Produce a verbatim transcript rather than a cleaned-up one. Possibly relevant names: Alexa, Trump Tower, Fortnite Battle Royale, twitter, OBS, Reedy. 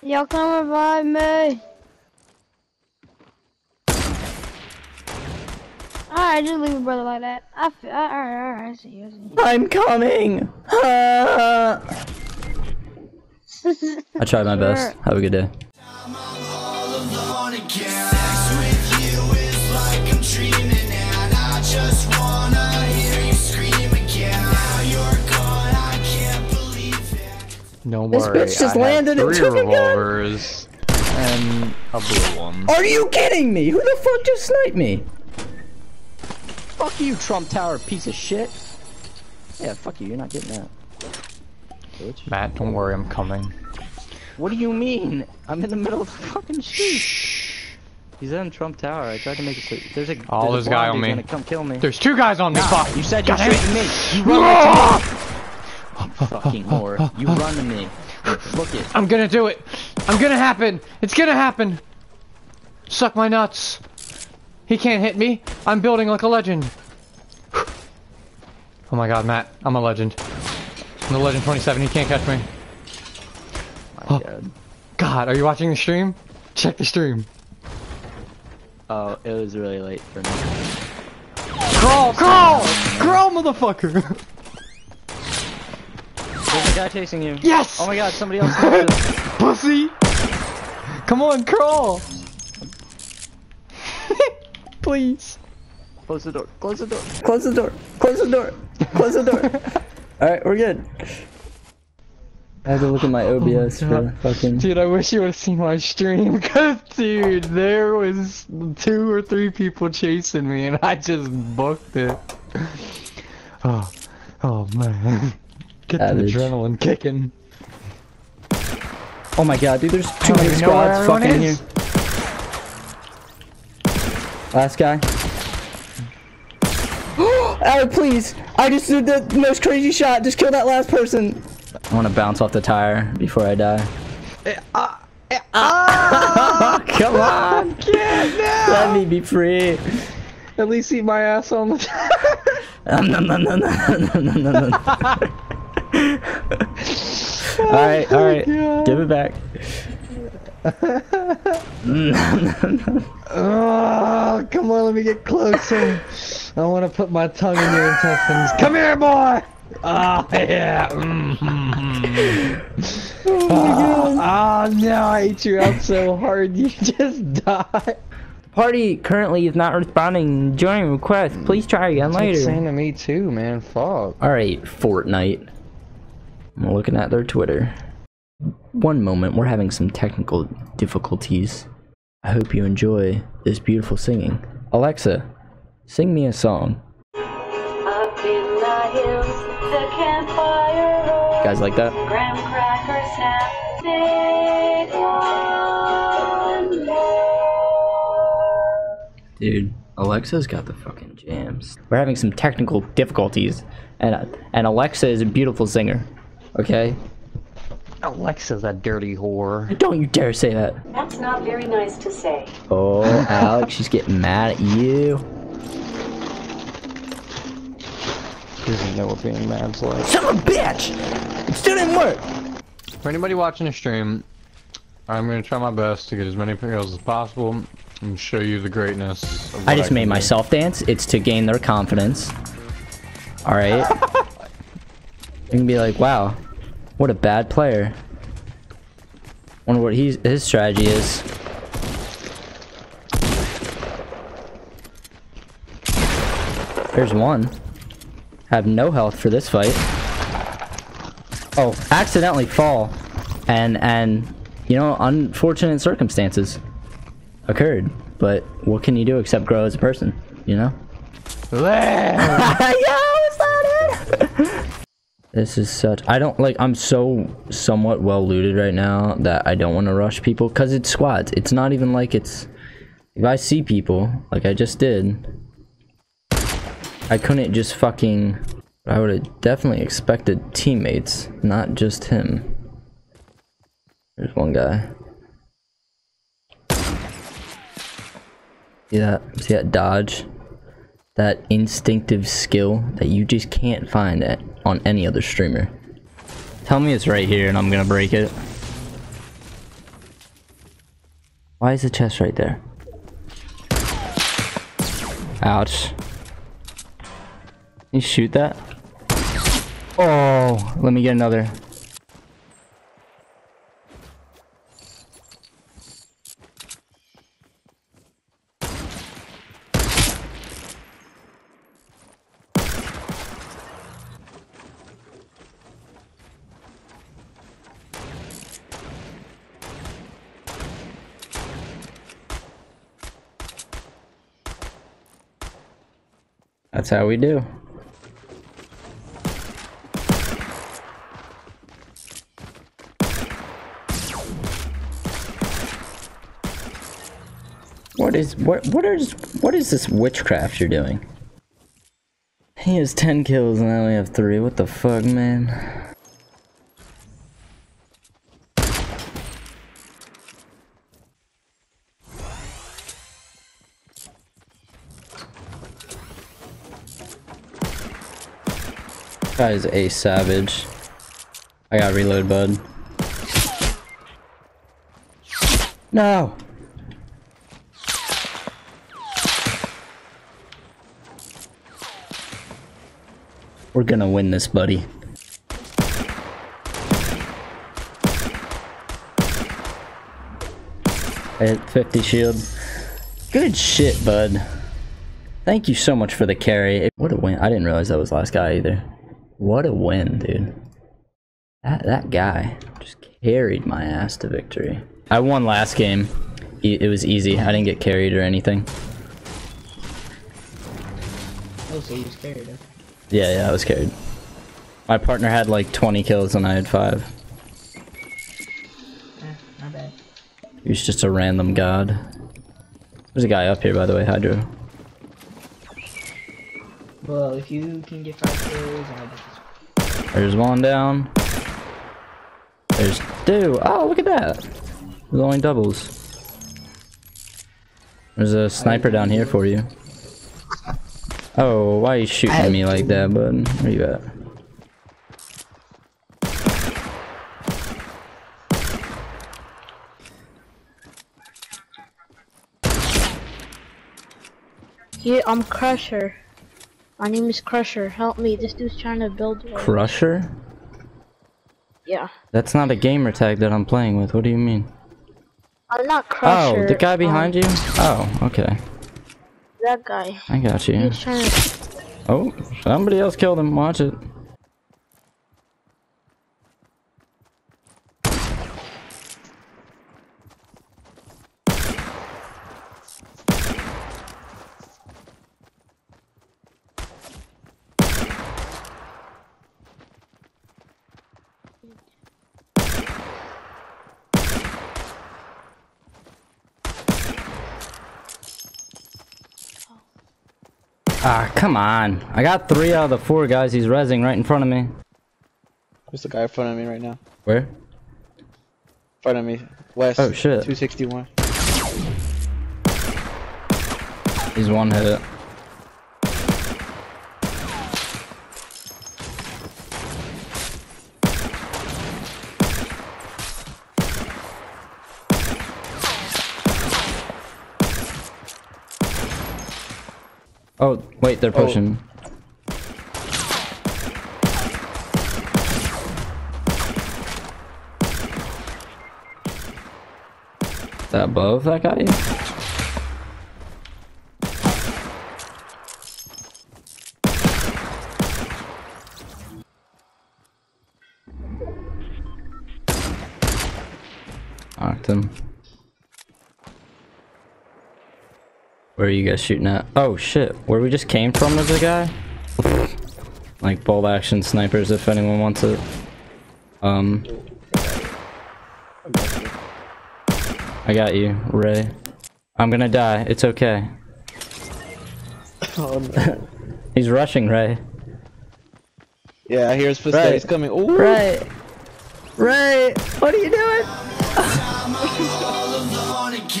Y'all come revive me. Alright, just leave a brother like that. I feel, alright, alright, I see you, I see you. I'm coming! Uh... I tried my best. Have a good day. No worry, this bitch just I landed and took revolvers a gun. And a blue one. Are you kidding me? Who the fuck just sniped me? Fuck you, Trump Tower, piece of shit. Yeah, fuck you. You're not getting that. Bitch. Matt, don't worry, I'm coming. What do you mean? I'm in the middle of the fucking street. Shh. He's in Trump Tower. I tried to make it. So there's a. There's oh, there's a guy on me. Come kill me. There's two guys on me. God, fuck. You said you're shooting me. You run right to me. Fucking whore. You run to me. Look it. I'm gonna do it. I'm gonna happen. It's gonna happen. Suck my nuts. He can't hit me. I'm building like a legend. Oh my god, Matt. I'm a legend. I'm a legend twenty-seven. He can't catch me. My god. God, are you watching the stream? Check the stream. Oh, it was really late for me. Crawl, crawl! Crawl, motherfucker! There's a guy chasing you. Yes! Oh my god, somebody else. Pussy! Come on, crawl! Please. Close the door. Close the door. Close the door. Close the door. Close the door. Alright, we're good. I had to look at my O B S oh my for fucking... Dude, I wish you would've seen my stream, cause dude, there was two or three people chasing me and I just booked it. Oh, oh man. Get the adrenaline kicking. Oh my god, dude, there's too many squads fucking in here. Last guy. Alec, please! I just did the most crazy shot. Just kill that last person. I want to bounce off the tire before I die. Uh, uh, uh, oh, come on! Get now. Let me be free. At least eat my ass on the tire. um, no, no, no, no, no, no, no, no. oh alright, alright. Give it back. oh, come on, let me get closer. I want to put my tongue in your intestines. Come here, boy! Oh, yeah. Mm-hmm. oh, my oh, oh, no, I ate you out so hard, you just died. Party currently is not responding. Join request. Please try again That's later. Saying to me too, man. Fuck. All right, Fortnite. I'm looking at their Twitter. One moment, we're having some technical difficulties. I hope you enjoy this beautiful singing. Alexa, sing me a song. Up in the hills, the campfire roars. Guys like that? Graham cracker snap, big one more. Dude, Alexa's got the fucking jams. We're having some technical difficulties, and uh, and Alexa is a beautiful singer. Okay. Alexa's a dirty whore. Don't you dare say that. That's not very nice to say. Oh, Alex, she's getting mad at you. She doesn't know what being mad's like. Son of a bitch! It still didn't work. For anybody watching the stream, I'm gonna try my best to get as many videos as possible and show you the greatness of what I just I made do. myself dance. It's to gain their confidence. All right. You can be like, wow, what a bad player. Wonder what he's, his strategy is. There's one. Have no health for this fight. Oh, accidentally fall, and and you know, unfortunate circumstances occurred. But what can you do except grow as a person? You know. Yeah. This is such- I don't- like, I'm so somewhat well looted right now that I don't want to rush people, because it's squads. It's not even like it's- If I see people, like I just did, I couldn't just fucking- I would have definitely expected teammates, not just him. There's one guy. See that? See that dodge? That instinctive skill that you just can't find at, on any other streamer. Tell me it's right here and I'm gonna break it. Why is the chest right there? Ouch. Can you shoot that? Oh, let me get another. That's how we do. What is what what is what is this witchcraft you're doing? He has ten kills and I only have three. What the fuck, man? That is a savage. I gotta reload, bud. No! We're gonna win this, buddy. I hit fifty shield. Good shit, bud. Thank you so much for the carry. What a win. I didn't realize that was last guy either. What a win, dude. That, that guy just carried my ass to victory. I won last game. It, it was easy. I didn't get carried or anything. Oh, so you just carried it. Yeah, yeah, I was carried. My partner had like twenty kills and I had five. Eh, not bad. He was just a random god. There's a guy up here, by the way, Hydro. Well, if you can get five kills, I'll get this one. There's one down. There's two. Oh, look at that. There's only doubles. There's a sniper down here for you. Oh, why are you shooting at me like that, bud? Where you at? Yeah, I'm Crusher. My name is Crusher. Help me. This dude's trying to build one. Crusher? Yeah. That's not a gamer tag that I'm playing with. What do you mean? I'm not Crusher. Oh, the guy behind um, you? Oh, okay. That guy. I got you. To... Oh, somebody else killed him. Watch it. Ah, come on. I got three out of the four guys he's rezzing right in front of me. There's the guy in front of me right now. Where? In front of me. West. Oh, shit. two sixty-one. He's one hit. Oh, wait, they're pushing. Oh. Is that above that guy? Knocked him. Where are you guys shooting at? Oh shit, where we just came from was a guy? Like bolt action snipers if anyone wants it. Um. I got you, Ray. I'm gonna die, it's okay. Oh, no. He's rushing, Ray. Yeah, I hear his footsteps, he's coming. Ooh. Ray! Ray! What are you doing?